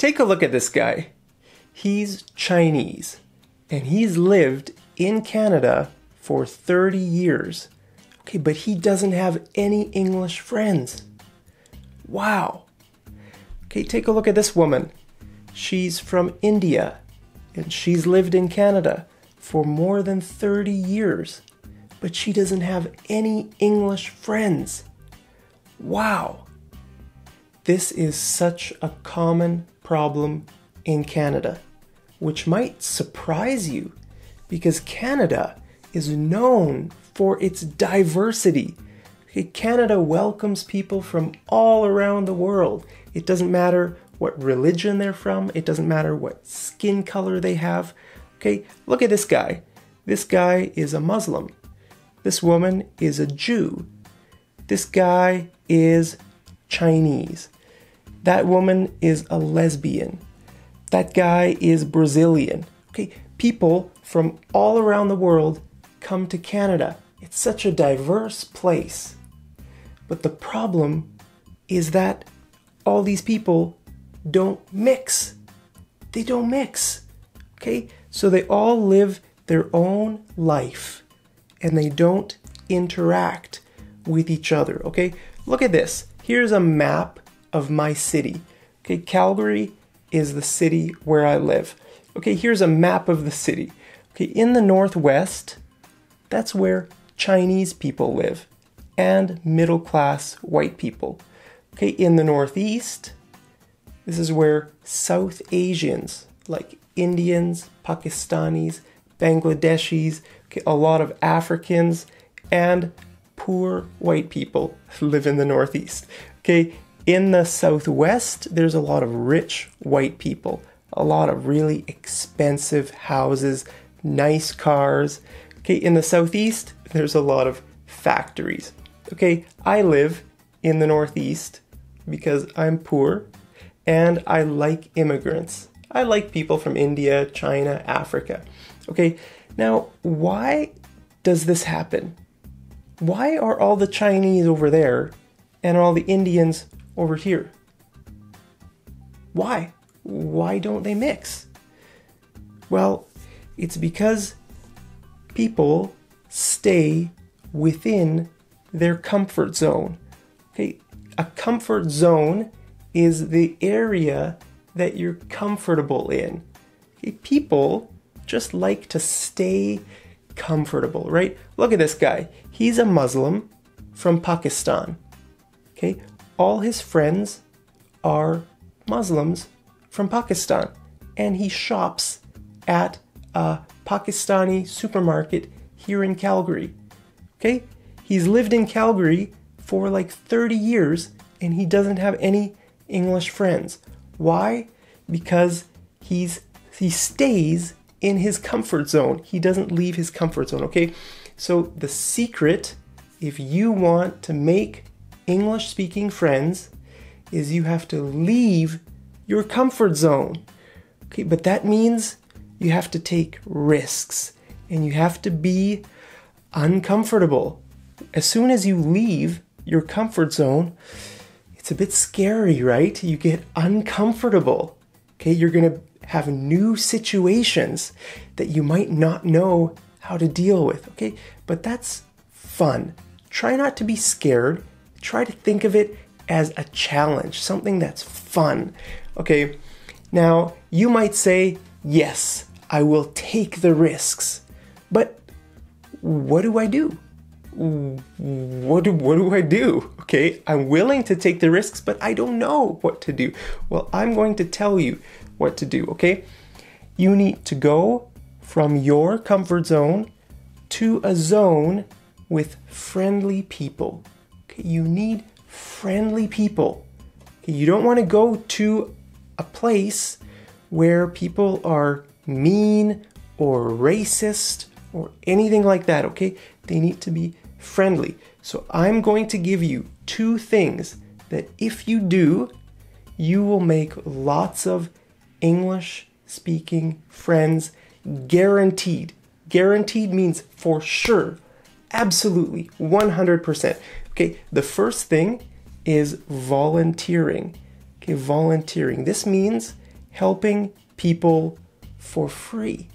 Take a look at this guy. He's Chinese, and he's lived in Canada for 30 years. Okay, but he doesn't have any English friends. Wow. Okay, take a look at this woman. She's from India, and she's lived in Canada for more than 30 years, but she doesn't have any English friends. Wow. This is such a common problem in Canada, which might surprise you because Canada is known for its diversity. Okay, Canada welcomes people from all around the world. It doesn't matter what religion they're from. It doesn't matter what skin color they have. Okay, look at this guy. This guy is a Muslim. This woman is a Jew. This guy is Chinese. That woman is a lesbian. That guy is Brazilian. Okay, people from all around the world come to Canada. It's such a diverse place. But the problem is that all these people don't mix. They don't mix. Okay, so they all live their own life and they don't interact with each other. Okay, look at this. Here's a map of my city. Okay, Calgary is the city where I live. Okay, here's a map of the city. Okay, in the northwest, that's where Chinese people live and middle-class white people. Okay, in the northeast, this is where South Asians, like Indians, Pakistanis, Bangladeshis, okay, a lot of Africans, and poor white people live in the northeast. Okay, in the southwest, there's a lot of rich white people, a lot of really expensive houses, nice cars. Okay, in the southeast, there's a lot of factories. Okay, I live in the northeast because I'm poor and I like immigrants. I like people from India, China, Africa. Okay, now why does this happen? Why are all the Chinese over there and all the Indians over here? Why? Why don't they mix? Well, it's because people stay within their comfort zone. Okay, a comfort zone is the area that you're comfortable in. Okay, people just like to stay comfortable, right? Look at this guy. He's a Muslim from Pakistan. Okay, all his friends are Muslims from Pakistan, and he shops at a Pakistani supermarket here in Calgary. Okay, he's lived in Calgary for like 30 years and he doesn't have any English friends. Why? Because he stays in his comfort zone. He doesn't leave his comfort zone. Okay, so the secret, if you want to make English-speaking friends, is you have to leave your comfort zone. Okay, but that means you have to take risks and you have to be uncomfortable. As soon as you leave your comfort zone, it's a bit scary, right? You get uncomfortable. Okay, you're gonna have new situations that you might not know how to deal with. Okay, but that's fun. Try not to be scared. Try to think of it as a challenge, something that's fun. Okay, now you might say, yes, I will take the risks, but what do I do? What do I do? Okay, I'm willing to take the risks, but I don't know what to do. Well, I'm going to tell you what to do, okay? You need to go from your comfort zone to a zone with friendly people. Okay, you need friendly people. Okay, you don't want to go to a place where people are mean or racist or anything like that, okay? They need to be friendly. So I'm going to give you two things that if you do, you will make lots of English-speaking friends, guaranteed. Guaranteed means for sure, absolutely, 100%. Okay, the first thing is volunteering. Okay, volunteering. This means helping people for free.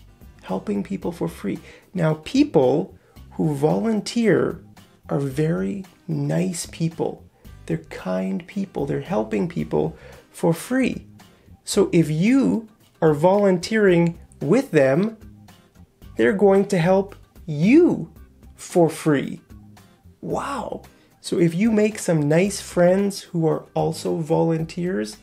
Helping people for free. Now, people who volunteer are very nice people. They're kind people. They're helping people for free. So if you are volunteering with them, they're going to help you for free. Wow. So if you make some nice friends who are also volunteers,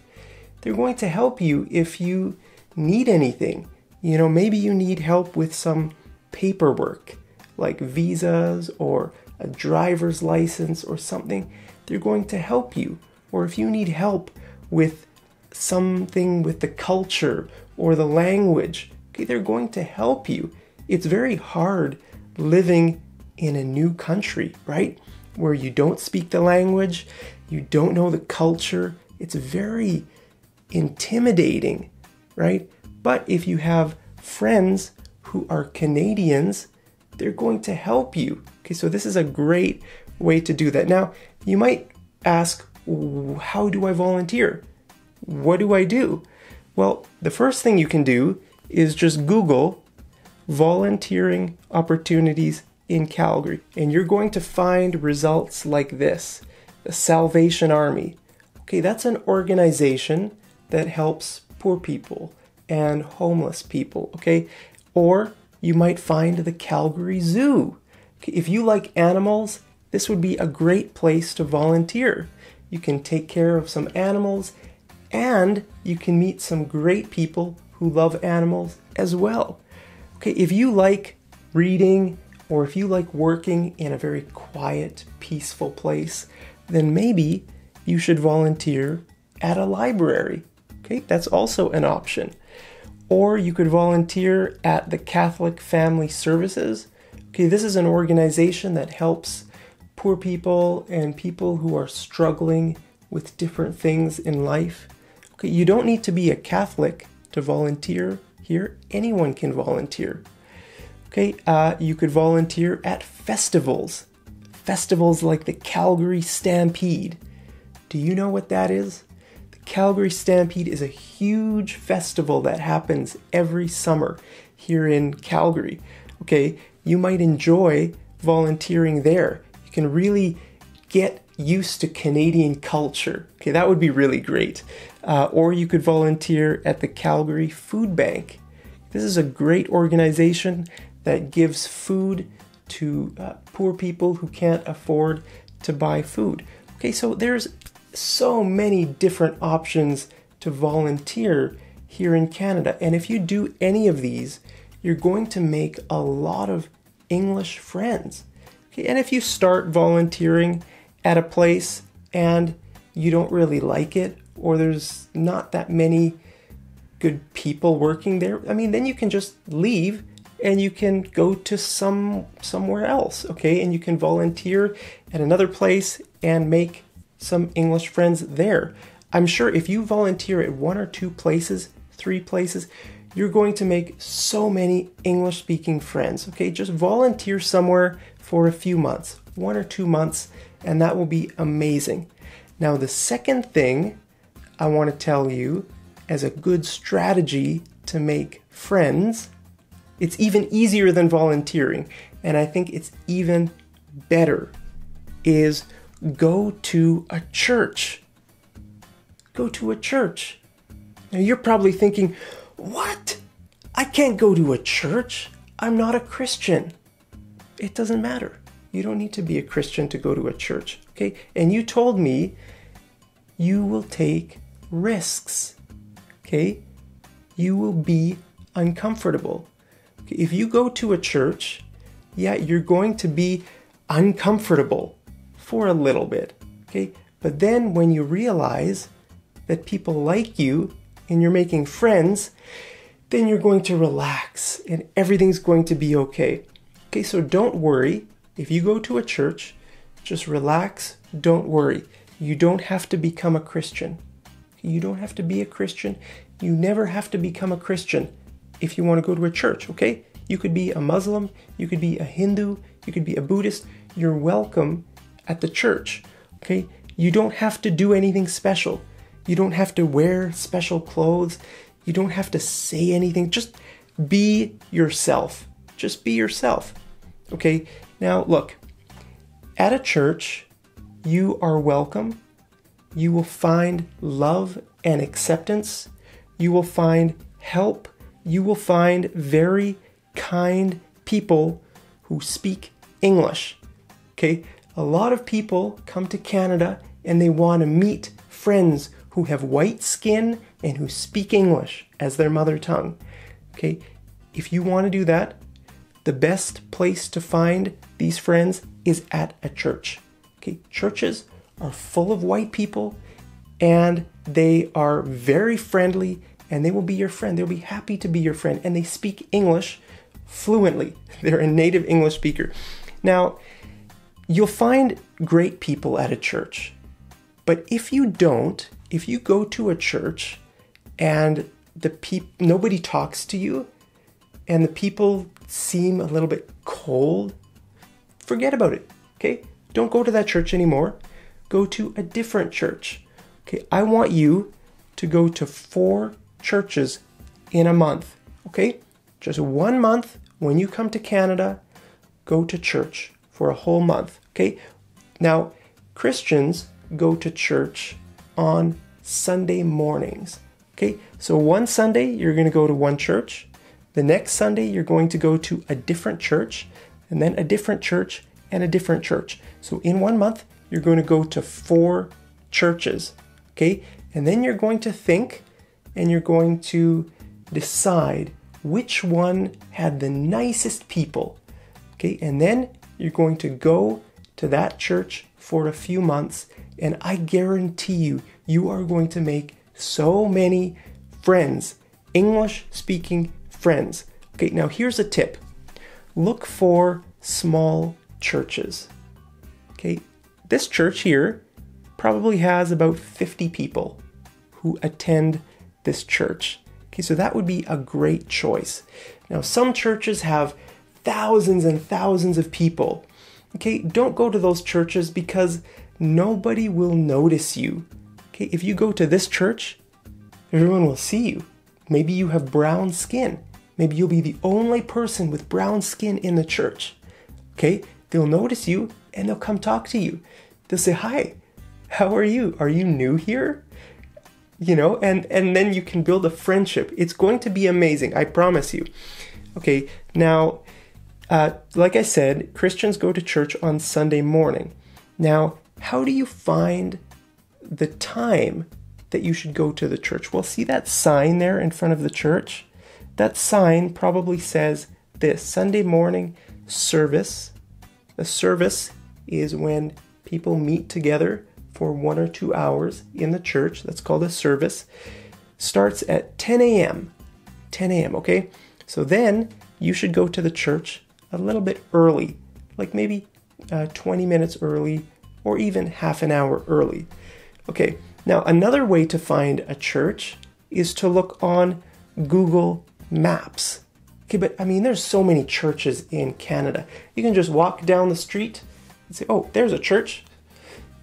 they're going to help you if you need anything. You know, maybe you need help with some paperwork, like visas or a driver's license or something. They're going to help you. Or if you need help with something with the culture or the language, okay, they're going to help you. It's very hard living in a new country, right? Where you don't speak the language, you don't know the culture. It's very intimidating, right? But if you have friends who are Canadians, they're going to help you. Okay, so this is a great way to do that. Now, you might ask, how do I volunteer? What do I do? Well, the first thing you can do is just Google volunteering opportunities in Calgary, and you're going to find results like this. The Salvation Army. Okay, that's an organization that helps poor people and homeless people, okay? Or you might find the Calgary Zoo. Okay, if you like animals, this would be a great place to volunteer. You can take care of some animals, and you can meet some great people who love animals as well. Okay, if you like reading, or if you like working in a very quiet, peaceful place, then maybe you should volunteer at a library. Okay, that's also an option. Or you could volunteer at the Catholic Family Services. Okay, this is an organization that helps poor people and people who are struggling with different things in life. Okay, you don't need to be a Catholic to volunteer here. Anyone can volunteer. Okay, you could volunteer at festivals. Festivals like the Calgary Stampede. Do you know what that is? The Calgary Stampede is a huge festival that happens every summer here in Calgary. Okay, you might enjoy volunteering there. You can really get used to Canadian culture. Okay, that would be really great. Or you could volunteer at the Calgary Food Bank. This is a great organization that gives food to poor people who can't afford to buy food. Okay, so there's so many different options to volunteer here in Canada. And if you do any of these, you're going to make a lot of English friends. Okay, and if you start volunteering at a place and you don't really like it, or there's not that many good people working there, I mean, then you can just leave and you can go to somewhere else, okay? And you can volunteer at another place and make some English friends there. I'm sure if you volunteer at one or two places, three places, you're going to make so many English-speaking friends, okay? Just volunteer somewhere for a few months, 1 or 2 months, and that will be amazing. Now, the second thing I want to tell you as a good strategy to make friends, it's even easier than volunteering, and I think it's even better, is go to a church. Go to a church. Now, you're probably thinking, what? I can't go to a church. I'm not a Christian. It doesn't matter. You don't need to be a Christian to go to a church, okay? And you told me you will take risks, okay? You will be uncomfortable. Okay? If you go to a church, yeah, you're going to be uncomfortable for a little bit, okay? But then when you realize that people like you and you're making friends, then you're going to relax and everything's going to be okay. Okay, so don't worry. If you go to a church, just relax, don't worry. You don't have to become a Christian. You don't have to be a Christian. You never have to become a Christian if you want to go to a church, okay? You could be a Muslim, you could be a Hindu, you could be a Buddhist. You're welcome at the church, okay? You don't have to do anything special. You don't have to wear special clothes. You don't have to say anything. Just be yourself. Just be yourself. Okay? Now, look, at a church, you are welcome. You will find love and acceptance. You will find help. You will find very kind people who speak English. Okay? A lot of people come to Canada and they want to meet friends who have white skin and who speak English as their mother tongue. Okay? If you want to do that, the best place to find these friends is at a church. Okay? Churches are full of white people and they are very friendly and they will be your friend. They'll be happy to be your friend and they speak English fluently. They're a native English speaker. Now, you'll find great people at a church, but if you don't, if you go to a church and nobody talks to you and the people seem a little bit cold, forget about it, okay? Don't go to that church anymore. Go to a different church, okay? I want you to go to 4 churches in a month, okay? Just 1 month when you come to Canada, go to church for a whole month, okay? Now, Christians go to church on Sunday mornings, okay? So one Sunday, you're going to go to one church. The next Sunday, you're going to go to a different church, and then a different church, and a different church. So in 1 month, you're going to go to 4 churches, okay? And then you're going to think, and you're going to decide which one had the nicest people, okay? And then you're going to go to that church for a few months, and I guarantee you, you are going to make so many friends, English-speaking friends. Okay, now here's a tip. Look for small churches. Okay, this church here probably has about 50 people who attend this church. Okay, so that would be a great choice. Now, some churches have thousands and thousands of people. Okay, don't go to those churches because nobody will notice you. Okay, if you go to this church, everyone will see you. Maybe you have brown skin. Maybe you'll be the only person with brown skin in the church. Okay, they'll notice you and they'll come talk to you. They'll say, "Hi, how are you? Are you new here?" You know, and then you can build a friendship. It's going to be amazing, I promise you. Okay, now, like I said, Christians go to church on Sunday morning. Now, how do you find the time that you should go to the church? Well, see that sign there in front of the church? That sign probably says this, Sunday morning service. A service is when people meet together for 1 or 2 hours in the church. That's called a service. Starts at 10 a.m. 10 a.m., okay? So then you should go to the church a little bit early, like maybe 20 minutes early or even half an hour early. Okay, now another way to find a church is to look on Google Maps. Okay, but I mean, there's so many churches in Canada. You can just walk down the street and say, oh, there's a church.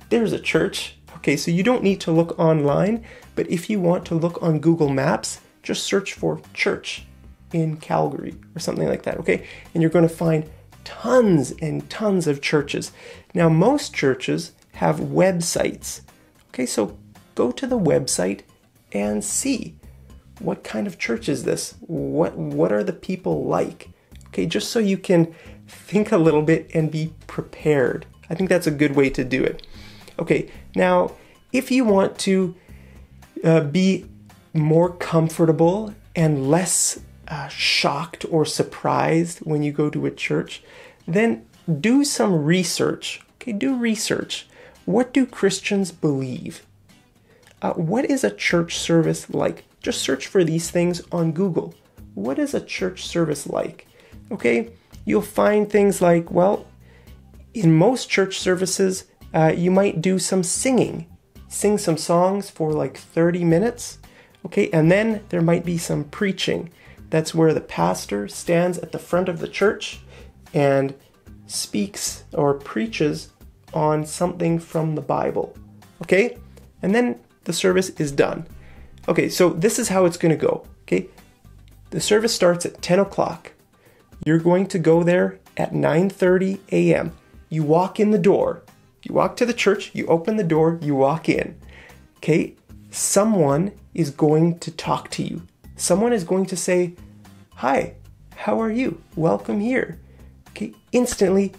There's a church. Okay, so you don't need to look online, but if you want to look on Google Maps, just search for church in Calgary or something like that, okay? And you're going to find tons and tons of churches. Now, most churches have websites, okay? So go to the website and see what kind of church is this? What are the people like? Okay, just so you can think a little bit and be prepared. I think that's a good way to do it. Okay, now, if you want to be more comfortable and less shocked or surprised when you go to a church, then do some research. Okay, do research. What do Christians believe? What is a church service like? Just search for these things on Google. What is a church service like? Okay, you'll find things like, well, in most church services, you might do some singing. Sing some songs for like 30 minutes. Okay, and then there might be some preaching. That's where the pastor stands at the front of the church and speaks or preaches on something from the Bible, okay? And then the service is done. Okay, so this is how it's going to go. Okay, the service starts at 10 o'clock. You're going to go there at 9:30 a.m. You walk in the door. You walk to the church, you open the door, you walk in. Okay, someone is going to talk to you. Someone is going to say, "Hi, how are you? Welcome here." Okay, instantly,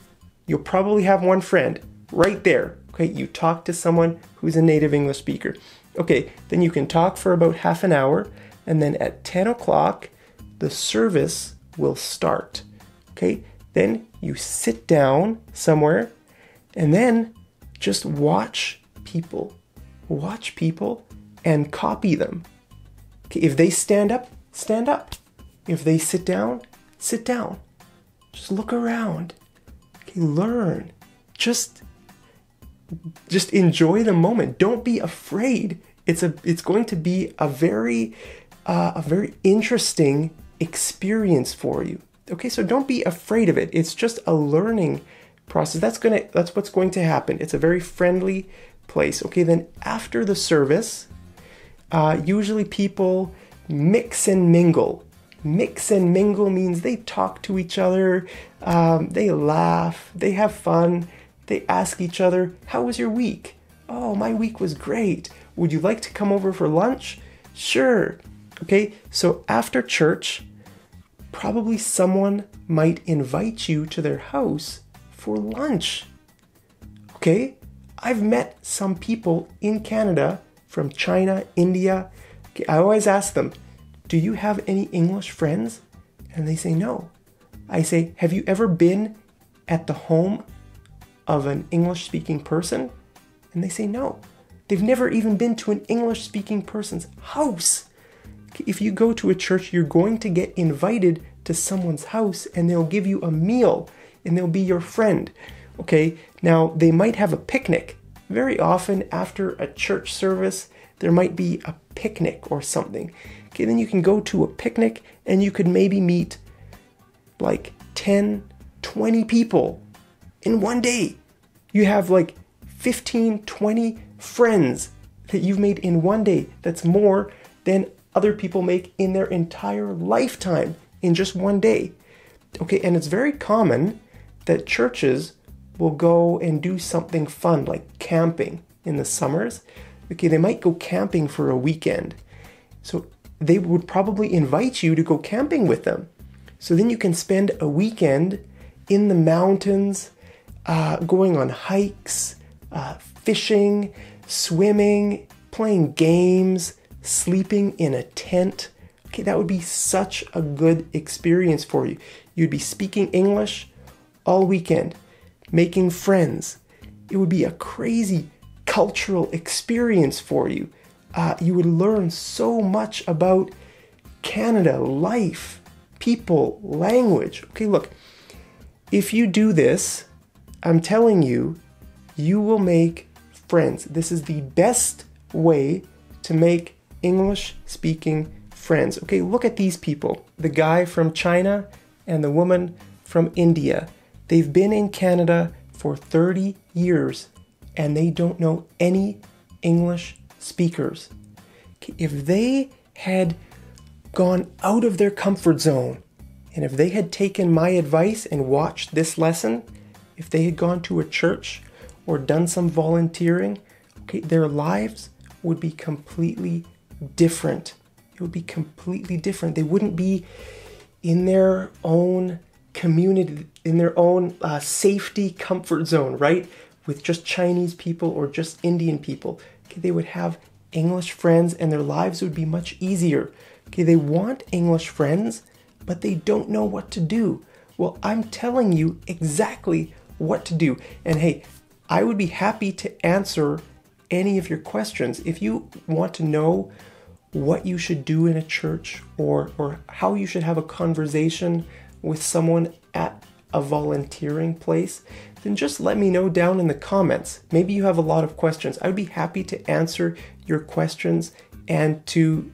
you'll probably have one friend right there. Okay, you talk to someone who's a native English speaker. Okay, then you can talk for about half an hour, and then at 10 o'clock, the service will start. Okay, then you sit down somewhere, and then just watch people and copy them. Okay, if they stand up, stand up. If they sit down, sit down. Just look around. Okay, learn. Just enjoy the moment. Don't be afraid. It's going to be a very interesting experience for you. Okay, so don't be afraid of it. It's just a learning process. That's what's going to happen. It's a very friendly place. Okay, then after the service, usually people mix and mingle. Mix and mingle means they talk to each other, they laugh, they have fun, they ask each other, "How was your week?" "Oh, my week was great." "Would you like to come over for lunch?" "Sure." Okay, so after church, probably someone might invite you to their house for lunch. Okay, I've met some people in Canada from China, India. Okay, I always ask them, "Do you have any English friends?" And they say no. I say, "Have you ever been at the home of an English-speaking person?" And they say no. They've never even been to an English-speaking person's house. If you go to a church, you're going to get invited to someone's house and they'll give you a meal and they'll be your friend. Okay, now they might have a picnic. Very often after a church service, there might be a picnic or something. Okay, then you can go to a picnic and you could maybe meet like 10, 20 people in one day. You have like 15, 20 friends that you've made in one day. That's more than other people make in their entire lifetime in just one day. Okay, and it's very common that churches will go and do something fun like camping in the summers. Okay, they might go camping for a weekend. So they would probably invite you to go camping with them. So then you can spend a weekend in the mountains, going on hikes, fishing, swimming, playing games, sleeping in a tent. Okay, that would be such a good experience for you. You'd be speaking English all weekend, making friends. It would be a crazy cultural experience for you. You would learn so much about Canada, life, people, language. Okay, look, if you do this, I'm telling you, you will make friends. This is the best way to make English-speaking friends. Okay, look at these people. The guy from China and the woman from India. They've been in Canada for 30 years and they don't know any English speakers. Okay, if they had gone out of their comfort zone and if they had taken my advice and watched this lesson, if they had gone to a church or done some volunteering, okay, their lives would be completely different. It would be completely different. They wouldn't be in their own community, in their own safety comfort zone, right? With just Chinese people or just Indian people. Okay, they would have English friends and their lives would be much easier. Okay, they want English friends, but they don't know what to do. Well, I'm telling you exactly what to do. And hey, I would be happy to answer any of your questions. If you want to know what you should do in a church or how you should have a conversation with someone at a volunteering place, then just let me know down in the comments. Maybe you have a lot of questions. I would be happy to answer your questions and to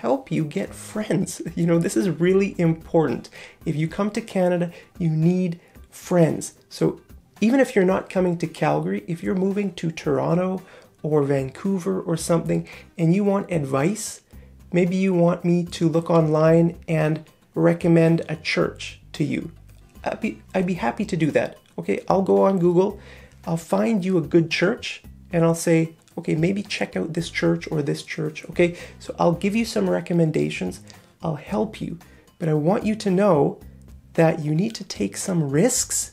help you get friends. You know, this is really important. If you come to Canada, you need friends. So even if you're not coming to Calgary, if you're moving to Toronto or Vancouver or something and you want advice Maybe you want me to look online and recommend a church to you. I'd be happy to do that. Okay, I'll go on Google, I'll find you a good church, and I'll say, okay, maybe check out this church or this church, okay? So I'll give you some recommendations, I'll help you, but I want you to know that you need to take some risks,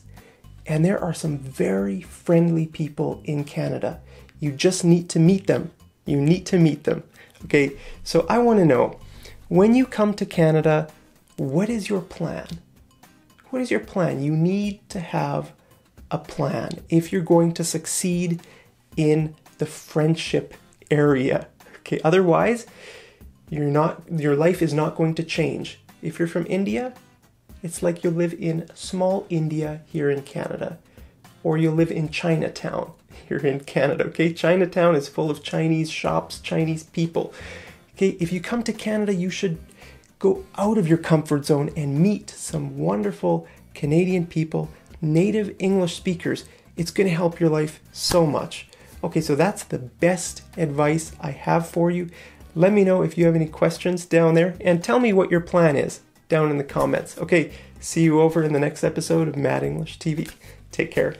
and there are some very friendly people in Canada. You just need to meet them. You need to meet them, okay? So I want to know, when you come to Canada, what is your plan? What is your plan? You need to have a plan if you're going to succeed in the friendship area, okay? Otherwise, your life is not going to change. If you're from India, it's like you live in small India here in Canada, or you live in Chinatown here in Canada, okay? Chinatown is full of Chinese shops, Chinese people, okay? If you come to Canada, you should go out of your comfort zone and meet some wonderful Canadian people, native English speakers. It's going to help your life so much. Okay, so that's the best advice I have for you. Let me know if you have any questions down there, and tell me what your plan is down in the comments. Okay, see you over in the next episode of Mad English TV. Take care.